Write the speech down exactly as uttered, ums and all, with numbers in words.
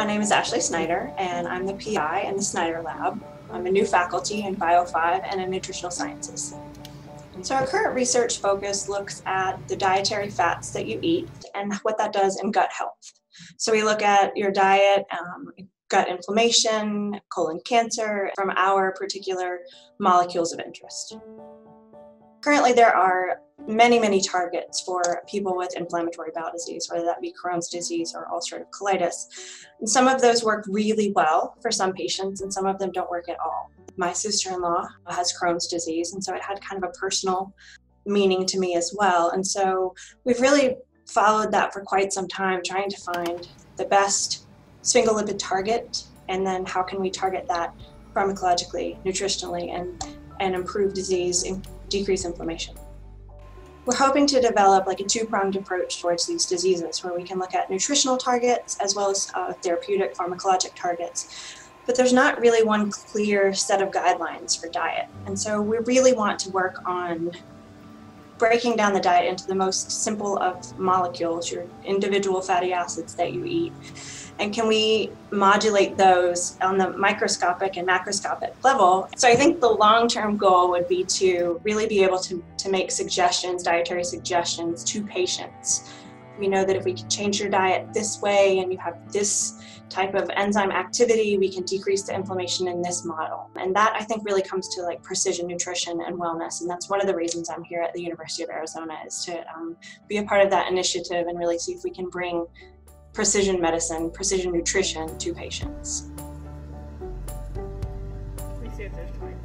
My name is Ashley Snider, and I'm the P I in the Snider Lab. I'm a new faculty in Bio five and in Nutritional Sciences. So our current research focus looks at the dietary fats that you eat and what that does in gut health. So we look at your diet, um, gut inflammation, colon cancer, from our particular molecules of interest. Currently, there are many, many targets for people with inflammatory bowel disease, whether that be Crohn's disease or ulcerative colitis. And some of those work really well for some patients, and some of them don't work at all. My sister-in-law has Crohn's disease, and so it had kind of a personal meaning to me as well. And so we've really followed that for quite some time, trying to find the best sphingolipid target, and then how can we target that pharmacologically, nutritionally, and, and improve disease and decrease inflammation. We're hoping to develop like a two-pronged approach towards these diseases, where we can look at nutritional targets as well as uh, therapeutic pharmacologic targets. But there's not really one clear set of guidelines for diet. And so we really want to work on breaking down the diet into the most simple of molecules, your individual fatty acids that you eat. And can we modulate those on the microscopic and macroscopic level? So I think the long-term goal would be to really be able to, to make suggestions, dietary suggestions to patients. We know that if we can change your diet this way and you have this type of enzyme activity, we can decrease the inflammation in this model. And that, I think, really comes to like precision nutrition and wellness. And that's one of the reasons I'm here at the University of Arizona, is to um, be a part of that initiative and really see if we can bring precision medicine, precision nutrition to patients. We see if there's time.